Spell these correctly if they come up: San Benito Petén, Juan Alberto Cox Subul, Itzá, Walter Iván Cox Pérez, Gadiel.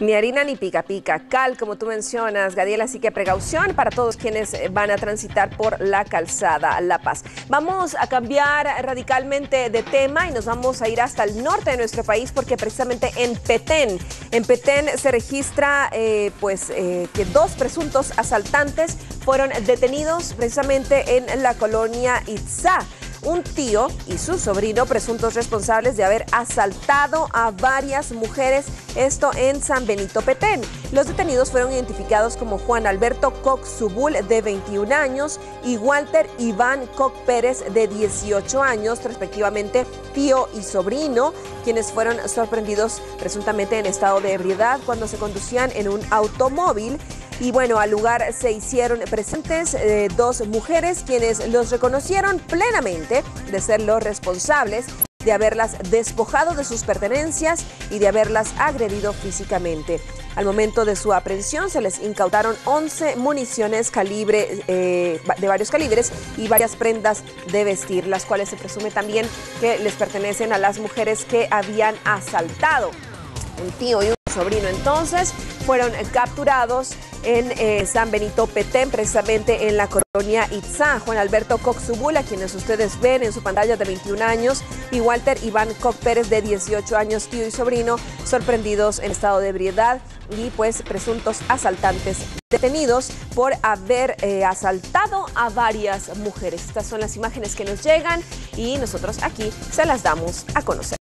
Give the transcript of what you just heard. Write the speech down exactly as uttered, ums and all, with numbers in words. ni harina ni pica pica, cal como tú mencionas, Gadiel, así que precaución para todos quienes van a transitar por la calzada La Paz. Vamos a cambiar radicalmente de tema y nos vamos a ir hasta el norte de nuestro país porque precisamente en Petén, en Petén se registra eh, pues eh, que dos presuntos asaltantes fueron detenidos precisamente en la colonia Itzá. Un tío y su sobrino presuntos responsables de haber asaltado a varias mujeres, esto en San Benito Petén. Los detenidos fueron identificados como Juan Alberto Cox Subul, de veintiún años, y Walter Iván Cox Pérez, de dieciocho años, respectivamente tío y sobrino, quienes fueron sorprendidos presuntamente en estado de ebriedad cuando se conducían en un automóvil. Y bueno, al lugar se hicieron presentes eh, dos mujeres quienes los reconocieron plenamente de ser los responsables de haberlas despojado de sus pertenencias y de haberlas agredido físicamente. Al momento de su aprehensión se les incautaron once municiones calibre, eh, de varios calibres y varias prendas de vestir, las cuales se presume también que les pertenecen a las mujeres que habían asaltado. Un tío y un sobrino entonces fueron capturados en eh, San Benito Petén, precisamente en la colonia Itzá. Juan Alberto Cox Subul, a quienes ustedes ven en su pantalla, de veintiún años, y Walter Iván Cox Pérez, de dieciocho años, tío y sobrino, sorprendidos en estado de ebriedad y pues presuntos asaltantes detenidos por haber eh, asaltado a varias mujeres. Estas son las imágenes que nos llegan y nosotros aquí se las damos a conocer.